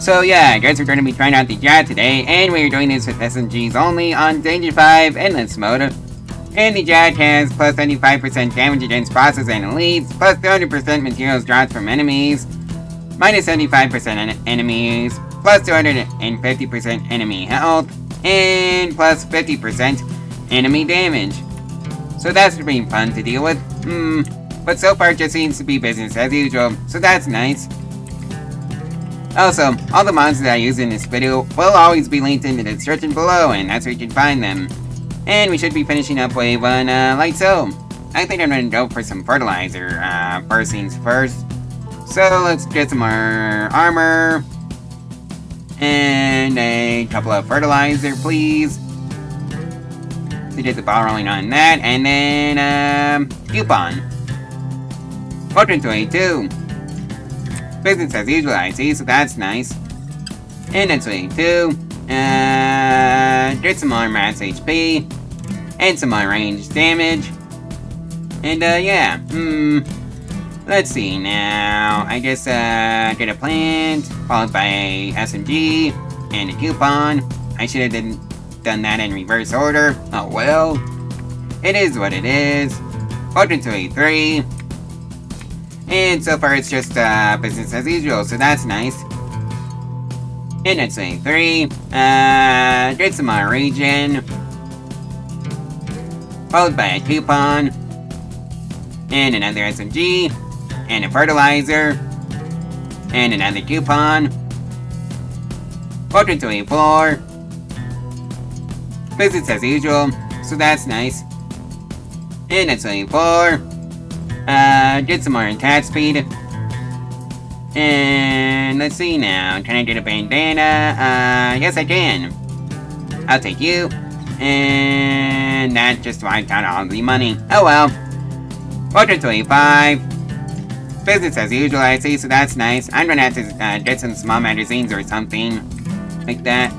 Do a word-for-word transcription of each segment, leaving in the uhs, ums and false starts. So yeah, guys, we're going to be trying out the Jack today, and we're doing this with S M Gs only on Danger five Endless Mode. And the Jack has plus ninety-five percent damage against bosses and elites, plus two hundred percent materials dropped from enemies, minus seventy-five percent en enemies, plus two hundred fifty percent enemy health, and plus fifty percent enemy damage. So that's been fun to deal with. Hmm, but so far it just seems to be business as usual, so that's nice. Also, all the mods that I use in this video will always be linked in the description below, and that's where you can find them. And we should be finishing up wave one uh, like so. I think I'm gonna go for some fertilizer, uh, first things first. So let's get some more armor. And a couple of fertilizer, please. To get the ball rolling on that, and then, um, coupon. Fortune twenty-two. Business as usual, I see, so that's nice. And that's way too. Uh, get some more max H P. And some more range damage. And, uh, yeah. Hmm. Let's see now. I guess, uh, get a plant, followed by a S M G, and a coupon. I should have didn't done that in reverse order. Oh, well. It is what it is. Fortune twenty-three. And so far it's just uh, business as usual, so that's nice. And that's way three. Uh, get some more region. Followed by a coupon. And another S M G. And a fertilizer. And another coupon. Fortune twenty-four. Business as usual, so that's nice. And that's twenty-four. Uh, get some more attack speed. And let's see now. Can I get a bandana? Uh, yes I can. I'll take you. And that just wiped out all the money. Oh well. four twenty-five. Business as usual, I see, so that's nice. I'm gonna have to uh, get some small magazines or something like that.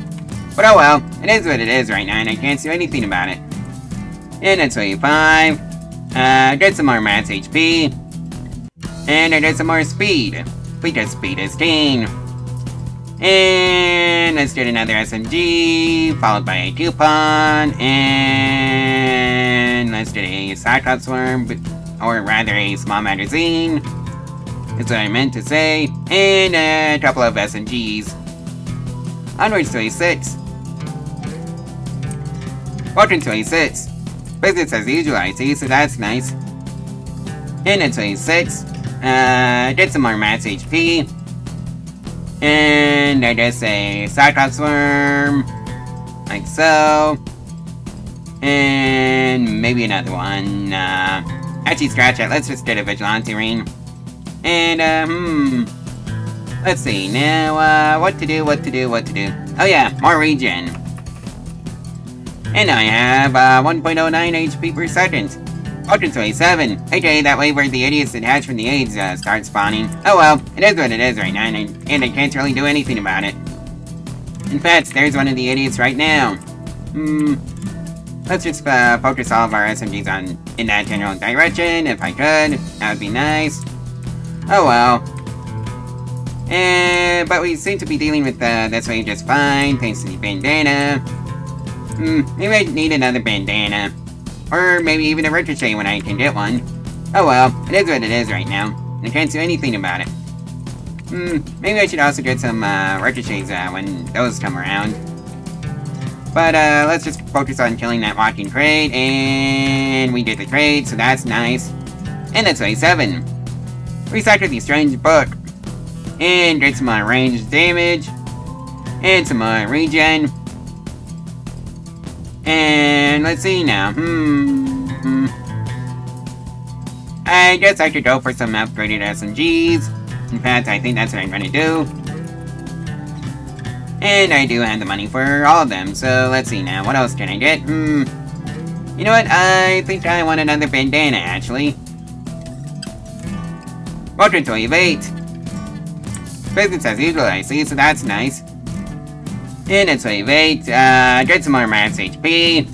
But oh well. It is what it is right now, and I can't do anything about it. And that's twenty-five. Uh, get some more max H P, and I get some more speed, because speed is king. And let's get another S M G, followed by a coupon, and let's get a Cyclops Worm, or rather a small magazine, is what I meant to say, and a couple of S M Gs. Onwards to a six. Fortune to a six. Business as usual, I see, so that's nice. And it's twenty-six. Uh, get some more max H P. And I guess a Cyclops Worm. Like so. And maybe another one. Uh, actually, scratch it. Let's just get a Vigilante Rain. And, uh, hmm. Let's see. Now, uh, what to do, what to do, what to do. Oh, yeah, more regen. And I have uh, one point oh nine H P per second. Fortune twenty-seven. Okay, that way where the idiots that hatch from the AIDS uh, start spawning. Oh well, it is what it is right now, and I, and I can't really do anything about it. In fact, there's one of the idiots right now. Hmm. Let's just uh, focus all of our S M Gs on in that general direction, if I could. That would be nice. Oh well. And, but we seem to be dealing with uh, this way just fine, thanks to the bandana. Hmm, maybe I need another bandana. Or maybe even a ricochet when I can get one. Oh well, it is what it is right now. I can't do anything about it. Hmm, maybe I should also get some uh, ricochets uh, when those come around. But uh, let's just focus on killing that walking crate. And we did the crate, so that's nice. And that's way seven. Recycle the strange book. And get some more range damage. And some more regen. And let's see now, hmm, hmm. I guess I should go for some upgraded S M Gs. In fact, I think that's what I'm gonna do. And I do have the money for all of them, so let's see now, what else can I get? Hmm, you know what, I think I want another bandana, actually. Fortune twenty-eight. Business as usual, I see, so that's nice. And it's twenty-eight, uh, get some more max H P.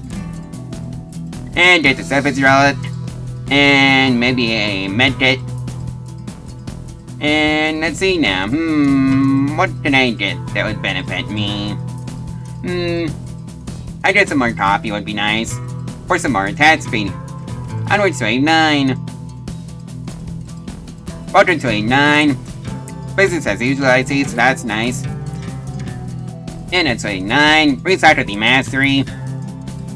And get the surface relic. And maybe a medkit. And let's see now, hmm, what can I get that would benefit me? Hmm, I guess some more coffee would be nice. Or some more attack speed. Onward to eighty-nine. Welcome to eighty-nine. Business as usual, I see, so that's nice. And it's eighty-nine. Recycle the mastery.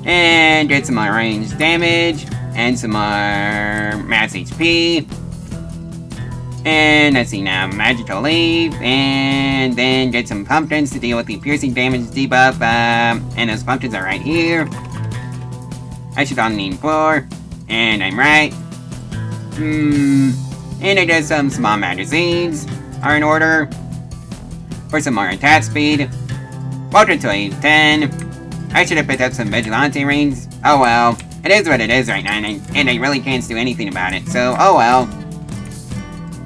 And get some more range damage. And some more max H P. And let's see now, magical leaf, and then get some pumpkins to deal with the piercing damage debuff, um, and those pumpkins are right here. I should only need four, and I'm right. Hmm, and I guess some small magazines are in order, for some more attack speed. Welcome to a ten, I should have picked up some Vigilante Rings, oh well, it is what it is right now, and I, and I really can't do anything about it, so oh well.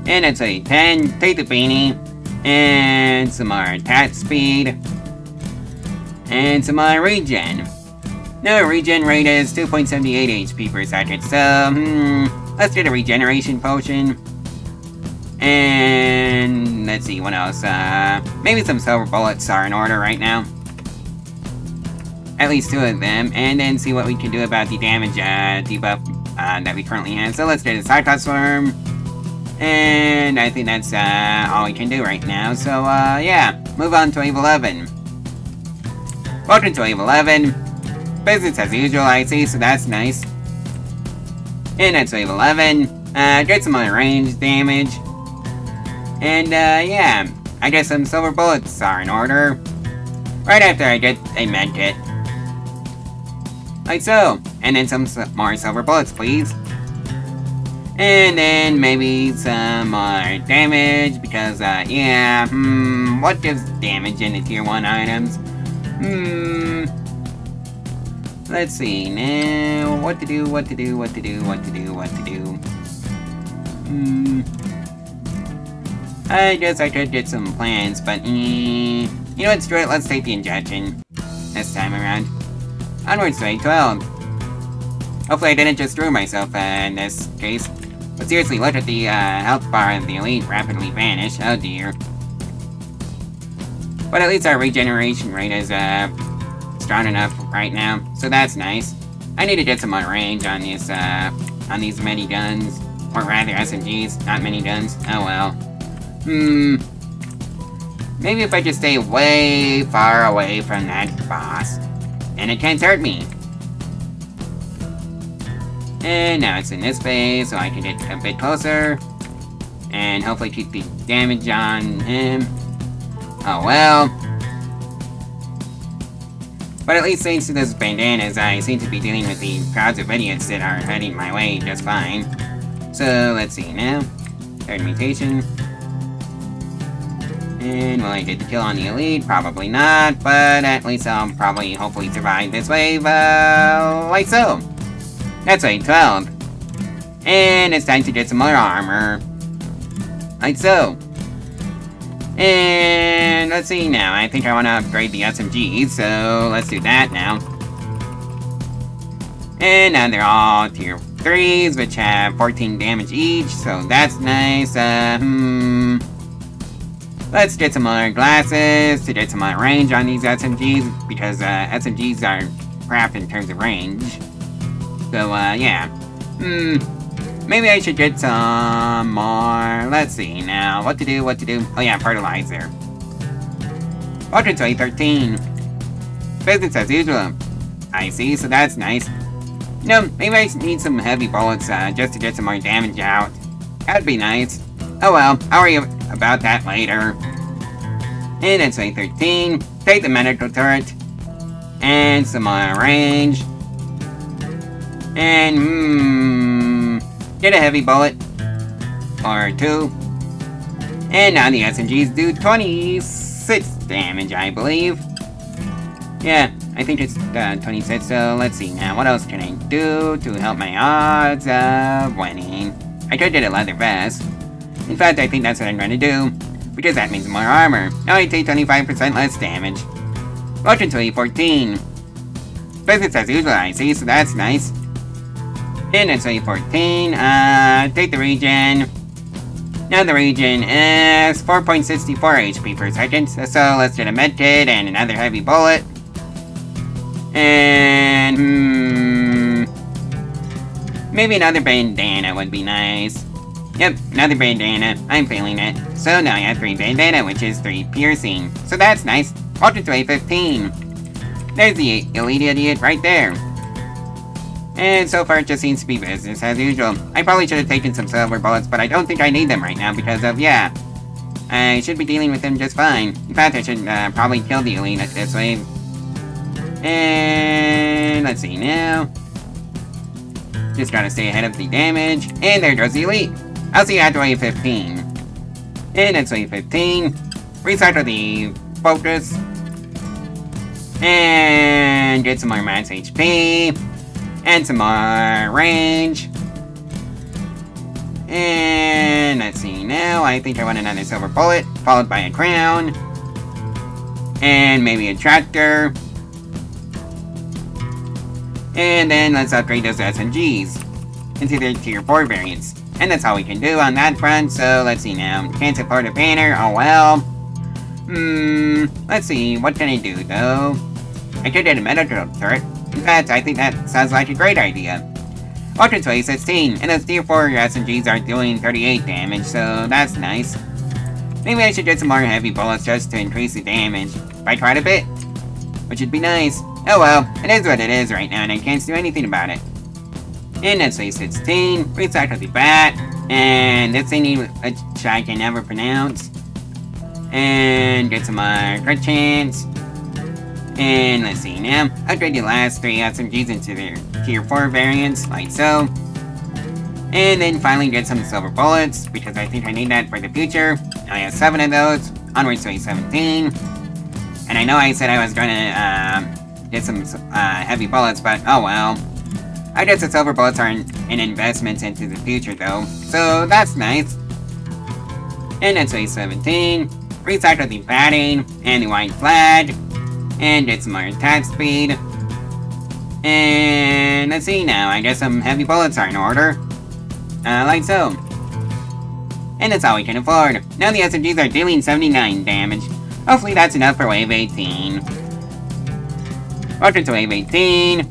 And it's a ten, take the beanie, and some more attack speed, and some more regen. Now regen rate is two point seven eight H P per second, so hmm, let's get a regeneration potion. And let's see what else, uh, maybe some silver bullets are in order right now. At least two of them, and then see what we can do about the damage uh, debuff uh, that we currently have. So let's get a Cyclops Worm. And I think that's uh, all we can do right now, so uh, yeah, move on to Wave eleven. Welcome to Wave eleven. Business as usual, I see, so that's nice. And that's Wave eleven. Uh, get some more range damage. And uh, yeah, I guess some silver bullets are in order. Right after I get a med kit. Like so. And then some more silver bullets, please. And then maybe some more damage, because, uh, yeah, hmm, what gives damage in the tier one items? Hmm, let's see now, what to do, what to do, what to do, what to do, what to do. Hmm, I guess I could get some plans, but, mm, you know what, screw it, let's take the injection this time around. Onwards to twelve. Hopefully I didn't just screw myself uh, in this case. But seriously, look at the uh, health bar and the elite rapidly vanish, oh dear. But at least our regeneration rate is uh, strong enough right now, so that's nice. I need to get some more range on these, uh, on these mini guns. Or rather S M Gs, not mini guns, oh well. Hmm, maybe if I just stay way far away from that boss, and it can't hurt me. And now it's in this phase, so I can get a bit closer. And hopefully keep the damage on him. Oh well. But at least thanks to those bandanas, I seem to be dealing with the crowds of idiots that are heading my way just fine. So, let's see now. Third mutation. And will I get the kill on the elite? Probably not, but at least I'll probably hopefully survive this wave, uh, like so. That's right, twelve. And it's time to get some more armor. Like so. And let's see now, I think I want to upgrade the S M G, so let's do that now. And now they're all tier threes, which have fourteen damage each, so that's nice. Uh, hmm. Let's get some more glasses to get some more range on these S M Gs, because uh, S M Gs are crap in terms of range. So, uh, yeah. Hmm. Maybe I should get some more. Let's see now. What to do, what to do. Oh, yeah, fertilizer. Welcome to eight thirteen. Business as usual. I see, so that's nice. No, maybe I need some heavy bullets uh, just to get some more damage out. That'd be nice. Oh, well. I'll worry about that later. And it's eight thirteen. Take the medical turret. And some more range. And, hmm, get a heavy bullet, or two, and now the S M Gs do twenty-six damage, I believe. Yeah, I think it's uh, twenty-six, so let's see now, what else can I do to help my odds of winning? I could get a leather vest. In fact, I think that's what I'm going to do, because that means more armor. Now I take twenty-five percent less damage. Welcome to eight fourteen. Business as usual, I see, so that's nice. And it's eight fourteen, uh, take the regen. Now the region is four point six four H P per second, so let's do a med kit and another heavy bullet. And hmm, maybe another bandana would be nice. Yep, another bandana. I'm feeling it. So now I have three bandana, which is three piercing. So that's nice. Ultra Sway fifteen. There's the elite idiot right there. And so far it just seems to be business as usual. I probably should have taken some silver bullets, but I don't think I need them right now because of, yeah, I should be dealing with them just fine. In fact, I should uh, probably kill the elite at this wave. And let's see now. Just gotta stay ahead of the damage. And there goes the elite. I'll see you at wave fifteen. And it's wave fifteen. Recycle the focus. And get some more max H P. And some more range. And let's see now. I think I want another silver bullet, followed by a crown. And maybe a tractor. And then let's upgrade those S M Gs into their tier four variants. And that's all we can do on that front, so let's see now. Can't support a banner, oh well. Hmm, let's see, what can I do though? I could get a medical turret. In fact, I think that sounds like a great idea. Ultra Sway sixteen, and those tier four S M Gs are doing thirty-eight damage, so that's nice. Maybe I should get some more heavy bullets just to increase the damage by quite a bit, which would be nice. Oh well, it is what it is right now, and I can't do anything about it. In S M G sixteen, recycle the bat, and this thing which I can never pronounce. And get some more crit chance. And let's see now, upgrade the last three S M Gs into their tier four variants, like so. And then finally get some silver bullets, because I think I need that for the future. I have seven of those, onwards to seventeen. And I know I said I was gonna, um... get some uh, heavy bullets, but oh well. I guess the silver bullets are an, an investment into the future though, so that's nice. And that's way seventeen. Recycle the batting and the white flag. And get some more attack speed. And let's see now, I guess some heavy bullets are in order. Uh, like so. And that's all we can afford. Now the S M Gs are dealing seventy-nine damage. Hopefully that's enough for wave eighteen. Welcome to wave eighteen.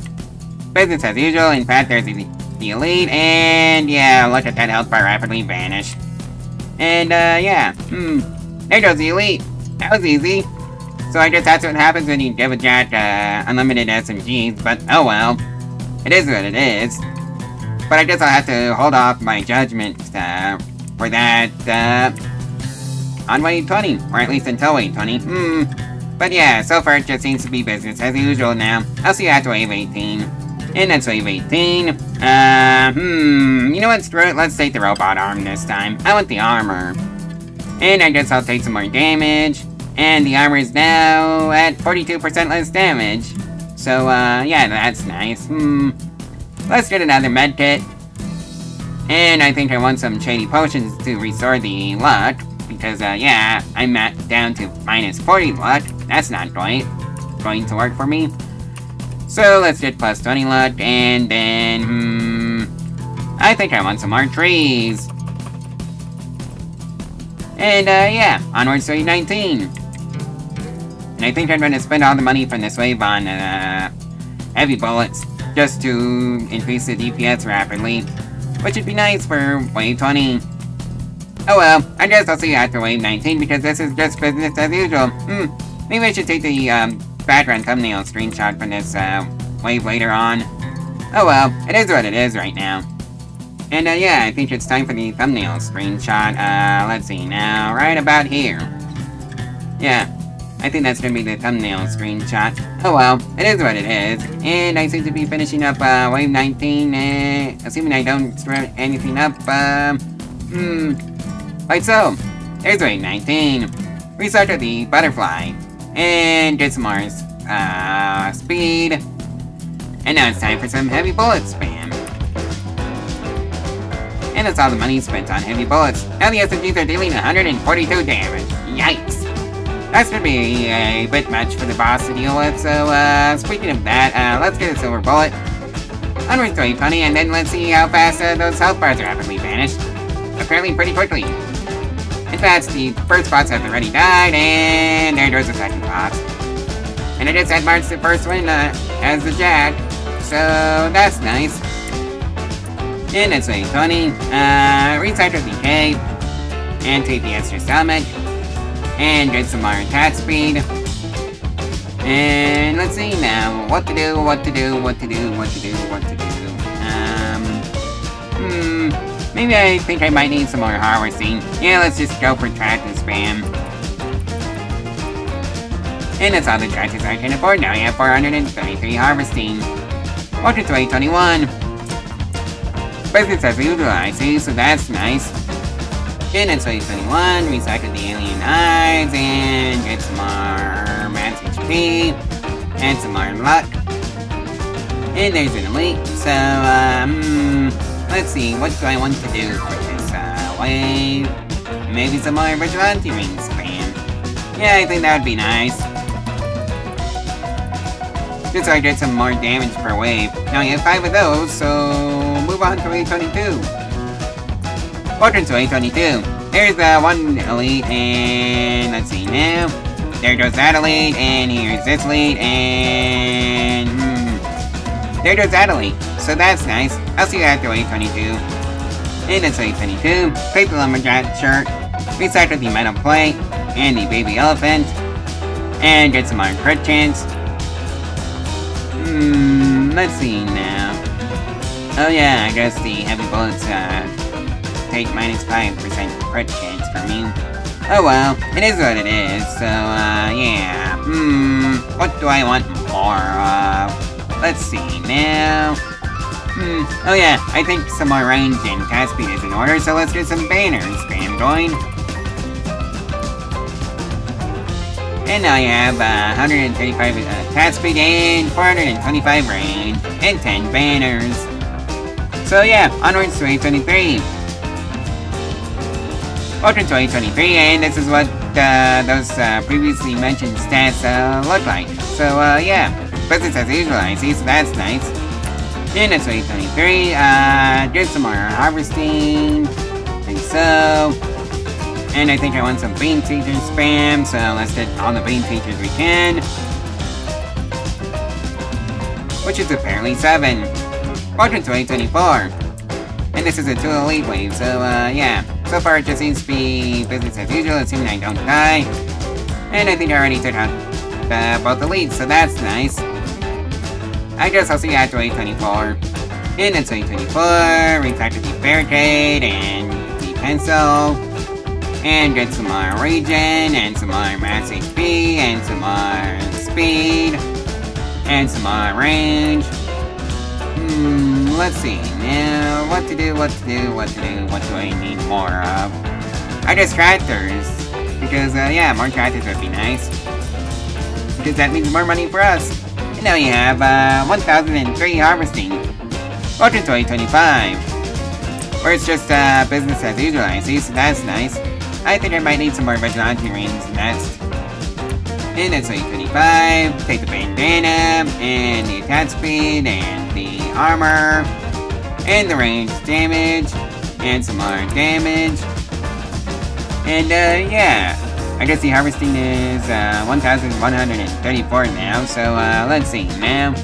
Business as usual. In fact, there's the, the elite, and yeah, look at that health bar rapidly vanish. And uh, yeah, hmm, there goes the elite. That was easy. So I guess that's what happens when you give a Jack uh, unlimited S M Gs. But oh well, it is what it is. But I guess I'll have to hold off my judgment uh, for that uh, on wave twenty, or at least until wave twenty. Hmm. But yeah, so far it just seems to be business as usual now. I'll see you after wave eighteen. And that's wave eighteen. Uh, hmm, you know what, screw it, let's take the robot arm this time. I want the armor. And I guess I'll take some more damage. And the armor is now at forty-two percent less damage. So, uh, yeah, that's nice. Hmm, let's get another med kit. And I think I want some shady potions to restore the luck. Because, uh, yeah, I'm at down to minus forty luck. That's not quite going to work for me. So let's get plus twenty luck, and then, hmm, I think I want some more trees. And, uh, yeah, onwards to nineteen. And I think I'm going to spend all the money from this wave on, uh, heavy bullets, just to increase the D P S rapidly. Which would be nice for wave twenty. Oh well, I guess I'll see you after wave nineteen because this is just business as usual. Hmm, maybe I should take the um, background thumbnail screenshot from this uh, wave later on. Oh well, it is what it is right now. And uh, yeah, I think it's time for the thumbnail screenshot. Uh, let's see now, right about here. Yeah, I think that's gonna be the thumbnail screenshot. Oh well, it is what it is. And I seem to be finishing up uh, wave nineteen, uh, assuming I don't screw anything up. Uh, hmm. Like so, there's wave nineteen. Recycle the butterfly. And get some more uh, speed. And now it's time for some heavy bullet spam. And that's all the money spent on heavy bullets. Now the S M Gs are dealing one hundred forty-two damage. Yikes! That's gonna be a bit much for the boss to deal with, so uh, speaking of that, uh, let's get a silver bullet. Onwards to wave twenty, and then let's see how fast uh, those health bars rapidly vanish. Apparently pretty quickly. bats, the first bots have already died, and there goes the second bot. And I guess that marks the first one uh, as the Jack, so that's nice. And that's really funny. Uh, recycle the cape, and take the extra stomach, and get some more attack speed. And let's see now, what to do, what to do, what to do, what to do, what to do. Um, hmm, maybe I think I might need some more harvesting. Yeah, let's just go for tractor spam. And that's all the tractors I can afford now. I have four hundred thirty-three harvesting. Welcome to eight twenty-one. Biscuits have usual, I see, so that's nice. And that's eight twenty-one, recycle the alien eyes, and get some more and some more luck. And there's an elite. So, um, let's see, what do I want to do for this, uh, wave? Maybe some more Vigilante Rings spam. Yeah, I think that would be nice. Just so I get some more damage per wave. Now I have five of those, so move on to eight twenty-two. Welcome to eight twenty-two. There's the one elite, and let's see now. There goes that elite, and here's this elite, and hmm, there goes that elite. So that's nice. I'll see you after eight twenty-two. And it's eight twenty-two. Take the lumberjack shirt, recycle the metal plate, and the baby elephant, and get some more crit chance. Hmm, let's see now. Oh yeah, I guess the heavy bullets uh, take minus five percent crit chance for me. Oh well, it is what it is, so, uh, yeah, hmm, what do I want more of? Let's see, now, hmm, oh yeah, I think some more range and cast speed is in order, so let's get some banner spam going. And now I have, uh, one hundred thirty-five uh, cast speed and four hundred twenty-five range, and ten banners. So yeah, onwards to eight twenty-three. Welcome to eight twenty-three, and this is what uh, those uh, previously mentioned stats uh, look like. So, uh, yeah, business as usual, I see, so that's nice. And it's eight twenty-three, uh, get some more harvesting, like so. And I think I want some bean teacher spam, so let's get all the bean teachers we can. Which is apparently seven. Welcome to eight twenty-four. And this is a two elite wave, so, uh, yeah. So far, it just seems to be business as usual, assuming I don't die. And I think I already took out uh, both the leads, so that's nice. I guess I'll see you after eight twenty-four. And it's eight twenty-four, recycle the barricade and the pencil. And get some more region, and some more max H P, and some more speed, and some more range. Hmm, let's see, now, what to do, what to do, what to do, what do I need more of? I guess tractors, because, uh, yeah, more tractors would be nice, because that means more money for us. And now you have, uh, one thousand three harvesting, welcome to eight twenty-five, where it's just, uh, business as usual, I see, so that's nice. I think I might need some more Vigilante Rings next. And it's eight twenty-five, take the bandana, and the attack speed, and the armor, and the range damage, and some more damage. And, uh, yeah, I guess the harvesting is, uh, one thousand one hundred thirty-four now, so, uh, let's see now.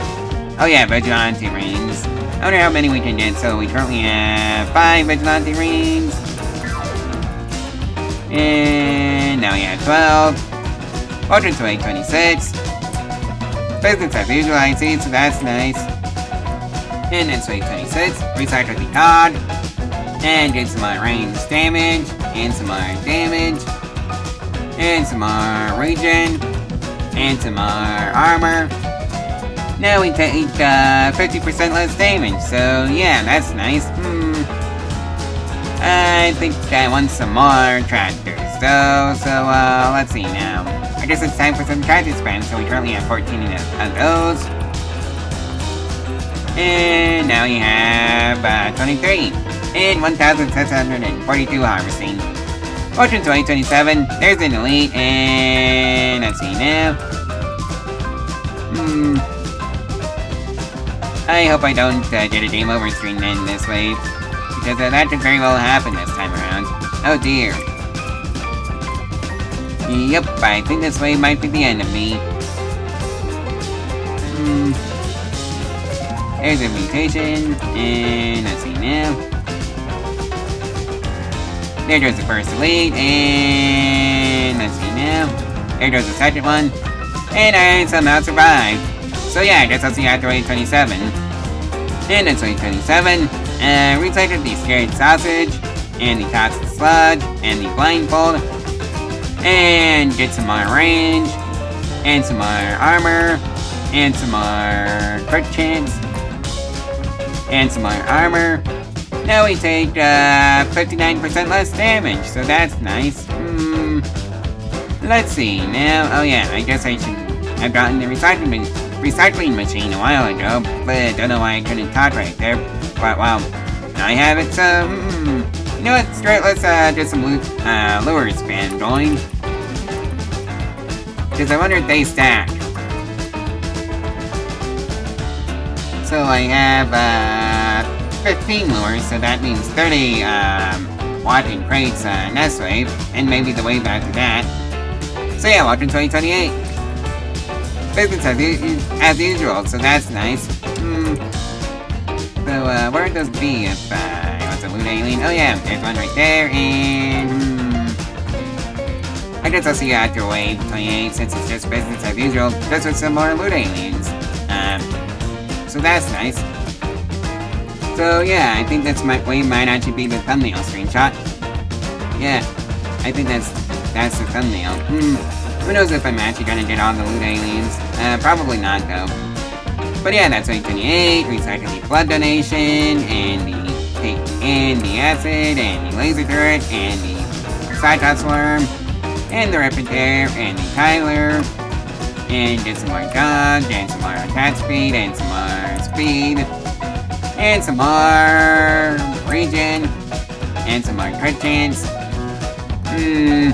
Oh yeah, Vigilante Rings. I wonder how many we can get, so we currently have five Vigilante Rings. And now we have twelve. Welcome to eight twenty-six. Business as usual, I see, so that's nice. And it's eight twenty-six. Recycle the cod. And get some more range damage. And some more damage. And some more region. And some more armor. Now we take uh, fifty percent less damage, so yeah, that's nice. Hmm. I think I want some more tractors, though, so uh, let's see now. I guess it's time for some tractor spam, so we currently have fourteen of those. And now we have uh, twenty-three. And one thousand six hundred forty-two harvesting. Welcome to eight twenty-seven. There's an elite, and let's see now. Hmm. I hope I don't uh, get a game over screen in this wave, because uh, that could very well happen this time around. Oh dear. Yep, I think this way might be the enemy. Hmm. There's a mutation, and let's see now. There goes the first lead, and let's see now. There goes the second one, and I somehow survived. So yeah, I guess I'll see you after eight twenty-seven. And it's eight twenty-seven, uh, recycled the scared sausage, and the toxic sludge, and the blindfold, and get some more range, and some more armor, and some more crit chance, and some more armor. Now we take uh, fifty-nine percent less damage, so that's nice. Mm, let's see, now, oh yeah, I guess I should have gotten the recycling, recycling machine a while ago, but I don't know why I couldn't talk right there, but well, I have it, so, mm, you know what, straight, let's uh, get some loot, uh, lure spam going. Because I wonder if they stack. So I have uh, fifteen lures, so that means thirty um, walking crates uh, next wave, and maybe the wave after that. So yeah, welcome to twenty twenty-eight. Business as, as usual, so that's nice. Mm. So uh, where would those be if uh, a loot alien? Oh yeah, there's one right there, and hmm, I guess I'll see you after wave twenty-eight since it's just business as usual, just with some more loot aliens. Um, so that's nice. So yeah, I think that's my wave might actually be the thumbnail screenshot. Yeah, I think that's that's the thumbnail. Hmm, who knows if I'm actually gonna get all the loot aliens? Uh, probably not though. But yeah, that's wave twenty-eight, recycling the blood donation, and the and the acid, and the laser turret, and the Cyclops Worm, and the Repetitor, and the Tyler, and get some more dodge, and some more attack speed, and some more speed, and some more regen, and some more crit chance. Hmm,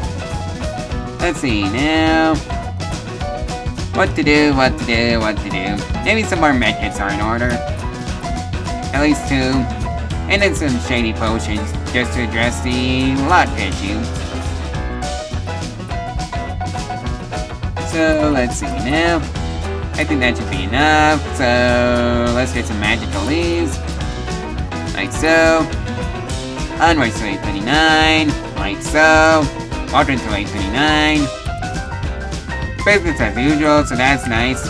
let's see now. What to do, what to do, what to do. Maybe some more medkits are in order. At least two. And then some shady potions, just to address the luck issue. So, let's see now. I think that should be enough, so let's get some magical leaves. Like so. Onwards to eight twenty-nine, like so. Welcome to eight twenty-nine. Business as usual, so that's nice.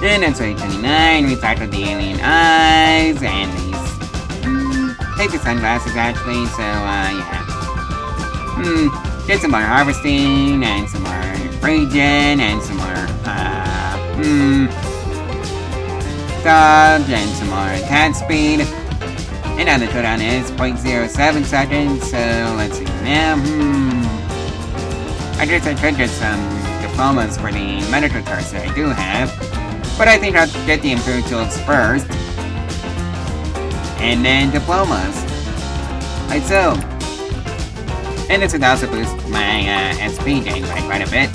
Then at eight twenty-nine, we tackled the alien eyes, and the take the sunglasses actually, so uh, yeah. Hmm, get some more harvesting, and some more regen, and some more, uh, hmm, dodge, and some more attack speed. And now the cooldown is zero point zero seven seconds, so let's see now, hmm. I guess I could get some diplomas for the medical cards that I do have, but I think I'll get the improved tools first. And then diplomas. Like so. And this would also boost my uh, S P gain by quite a bit.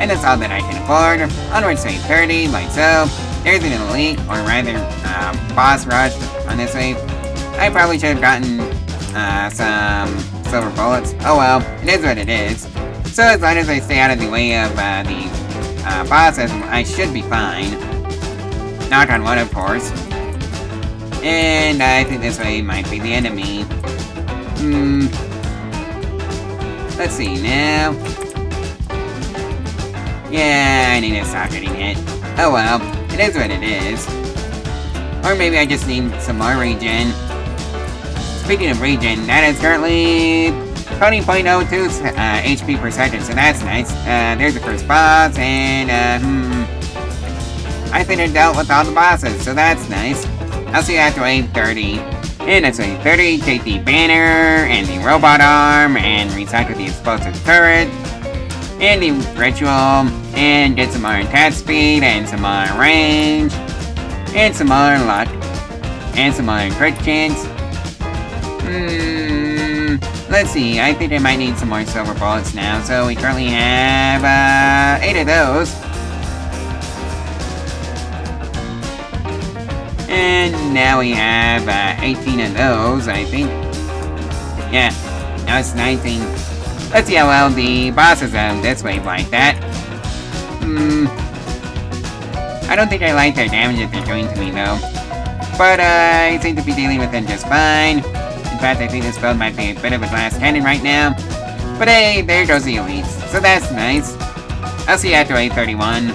And that's all that I can afford. Onwards to eight thirty, like so. There's an elite, or rather, uh, boss rush on this wave. I probably should have gotten uh, some silver bullets. Oh well, it is what it is. So as long as I stay out of the way of uh, the uh, bosses, I should be fine. Knock on wood, of course. And I think this way might be the enemy. Hmm. Let's see now. Yeah, I need to stop getting hit. Oh well, it is what it is. Or maybe I just need some more regen. Speaking of regen, that is currently twenty point zero two uh, H P per second, so that's nice. Uh, there's the first boss, and uh, hmm. I think I dealt with all the bosses, so that's nice. I'll see you after eight thirty. And at eight thirty, take the banner, and the robot arm, and recycle the explosive turret, and the ritual, and get some more attack speed, and some more range, and some more luck, and some more crit chance. Hmm, let's see, I think I might need some more silver bullets now, so we currently have, uh, eight of those. And now we have uh, eighteen of those, I think. Yeah, now it's nineteen. Let's yellow the bosses on this wave like that. Hmm. I don't think I like their damage that they're doing to me though. But uh, I seem to be dealing with them just fine. In fact, I think this build might be a bit of a glass cannon right now. But hey, there goes the elites, so that's nice. I'll see you after eight thirty-one.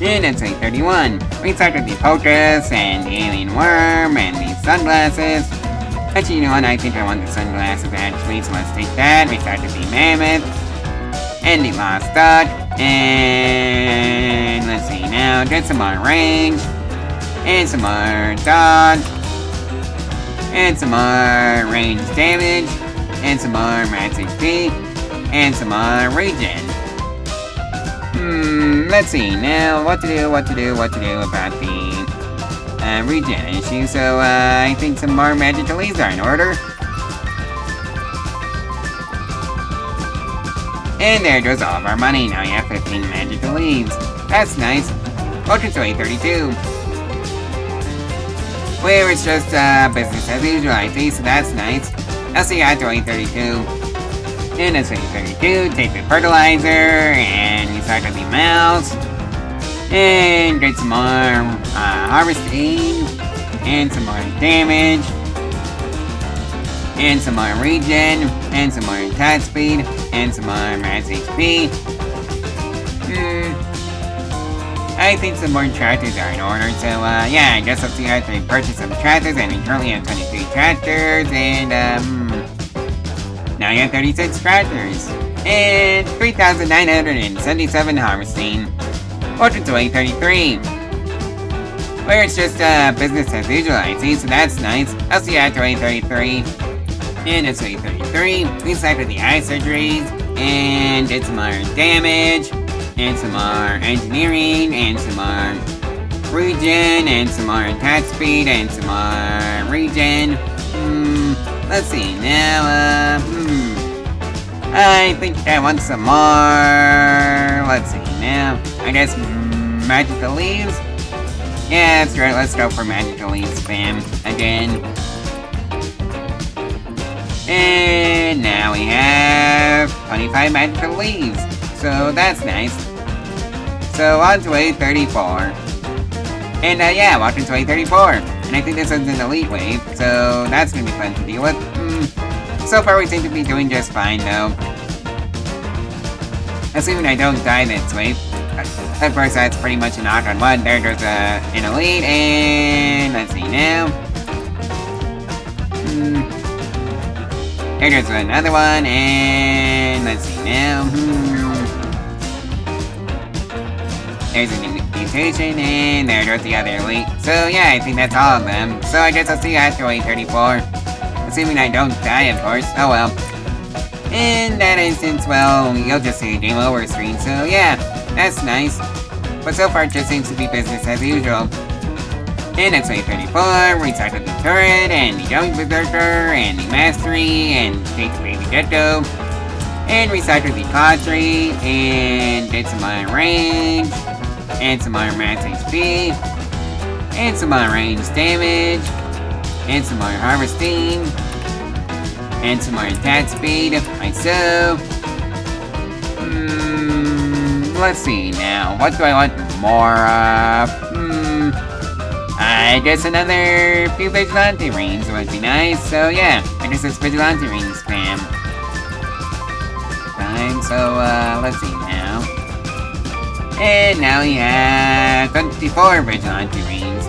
And it's eight thirty-one. We start with the Pokus, and the Alien Worm, and the Sunglasses. Actually, you know what, I think I want the Sunglasses actually, so let's take that. We start with the Mammoth, and the Lost Duck, and let's see now, get some more range, and some more dodge, and some more range damage, and some more max H P, and some more regen. Hmm, let's see now what to do, what to do, what to do about the uh, regen issue. So uh, I think some more magical leaves are in order. And there goes all of our money. Now we have fifteen magical leaves. That's nice. Welcome to eight thirty-two. Where it's just uh, business as usual, I see, so that's nice. I'll see you at eight thirty-two. And it's eight thirty-two, take the fertilizer, and you start with the mouse. And get some more uh, harvesting, and some more damage, and some more regen, and some more attack speed, and some more max H P. Hmm. I think some more tractors are in order, so uh, yeah, I guess I'll see how to purchase some tractors, and we currently have twenty-three tractors, and um, now you have thirty-six tractors, and three thousand nine hundred seventy-seven harvesting, Orchard to eight thirty-three, where it's just uh, business as usual, I see, so that's nice. I'll see you after eight thirty-three, and it's eight thirty-three, we cycle the eye surgeries, and did some more damage, and some more engineering, and some more regen, and some more attack speed, and some more regen. Hmm, let's see now, uh, hmm. I think I want some more, let's see now, I guess mm, magical leaves? Yeah, that's right, let's go for magical leaves, fam, again. And now we have twenty-five magical leaves, so that's nice. So on to eight thirty-four. And uh, yeah, welcome to eight thirty-four. And I think this is an elite wave, so that's gonna be fun to deal with. Mm. So far we seem to be doing just fine though. Assuming I don't die this wave. Of course that's pretty much a knock on one. There goes uh, an elite, and let's see now. Mm. There goes another one, and let's see now. Hmm. There's a new mutation, and there goes the other elite. So yeah, I think that's all of them. So I guess I'll see you after eight thirty-four. Assuming I don't die, of course. Oh well. In that instance, well, you'll just see a game over screen. So yeah, that's nice. But so far, it just seems to be business as usual. And it's eight thirty-four, we start with the turret, and the young berserker, and the mastery, and take the baby gecko. And we start with the pottery, and get some more range, and some more max H P, and some more range damage, and some more harvesting, and some more attack speed, like so. Hmm, let's see now, what do I want more of? Hmm, I guess another few Vigilante Rings would be nice, so yeah, I guess it's Vigilante Rings spam. Time, so uh, let's see now. And now we have twenty-four Vigilante Rings.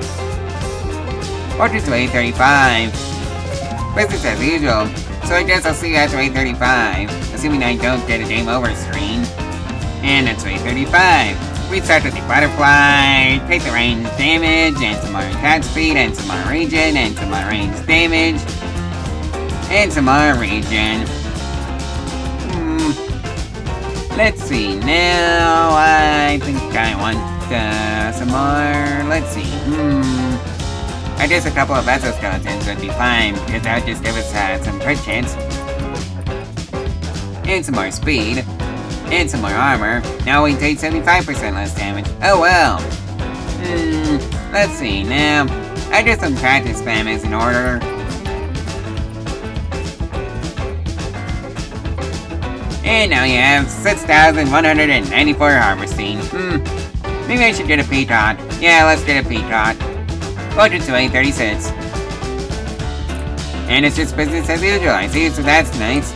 Orchard to eight thirty-five. Business as usual, so I guess I'll see you after eight thirty-five, assuming I don't get a game over screen. And it's eight thirty-five. We start with the butterfly, take the range damage, and some more attack speed, and some more regen, and some more range damage, and some more regen. Let's see now, I think I want uh, some more, let's see, hmm, I guess a couple of exoskeletons would be fine, because that would just give us uh, some crit chance, and some more speed, and some more armor. Now we take seventy-five percent less damage, oh well. Hmm, let's see now, I guess some practice spam is in order. And now you have six thousand one hundred ninety-four harvesting. Hmm. Maybe I should get a peacock. Yeah, let's get a peacock. Budget's only thirty cents. And it's just business as usual, I see, so that's nice.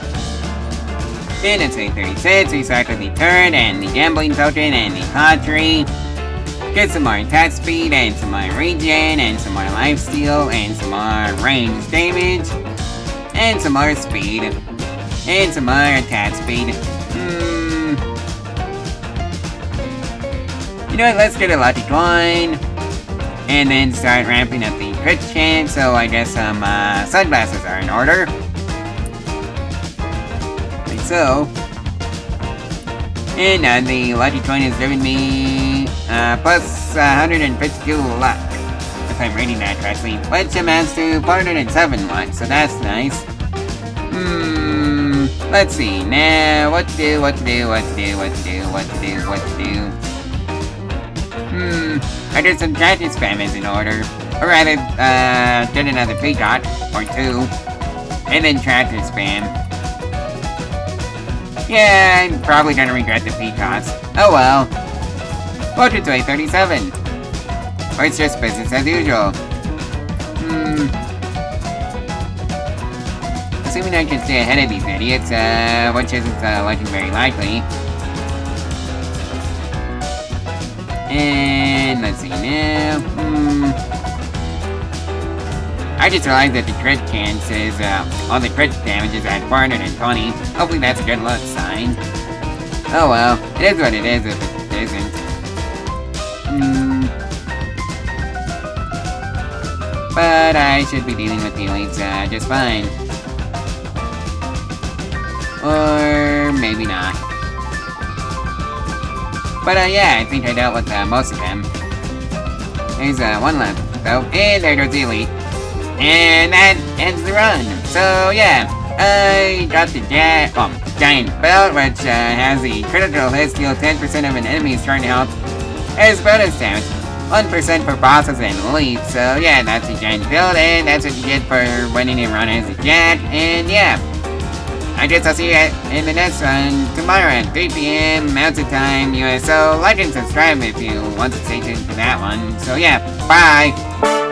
Then it's only thirty cents, recycle the turret, and the gambling token, and the pottery. Get some more attack speed, and some more regen, and some more lifesteal, and some more range damage, and some more speed, and some more attack speed. Hmm. You know what, let's get a lucky coin, and then start ramping up the crit chance, so I guess some uh, sunglasses are in order. Like so. And now uh, the lucky coin is giving me Uh, plus one hundred fifty-two luck, if I'm reading that correctly, which amounts to four hundred seven luck, so that's nice. Hmm, let's see, now, what to do, what to do, what to do, what to do, what to do, what to do. Hmm, I did some gadget spam is in order, or rather, uh, did another peacock, or two, and then tractor spam. Yeah, I'm probably gonna regret the peacocks, oh well. Budget's only thirty-seven. Or it's just business as usual. Hmm. Assuming I can stay ahead of these idiots, uh, which isn't uh, looking very likely. And let's see now. Hmm. I just realized that the crit chance is uh, all the crit damage is at four hundred twenty. Hopefully that's a good luck sign. Oh well, it is what it is. If it isn't. But I should be dealing with the elites uh, just fine. Or maybe not. But uh, yeah, I think I dealt with uh, most of them. There's uh, one left, though, and there goes the elite. And that ends the run. So yeah, I got the ja um, giant belt, which uh, has the critical hit steal ten percent of an enemy's turn health as bonus damage, one percent for bosses and leads, so yeah, that's a giant build, and that's what you get for winning a run as a Jack, and yeah. I guess I'll see you in the next one tomorrow at three p m Mountain Time U S O. Like and subscribe if you want to stay tuned for that one, so yeah, bye!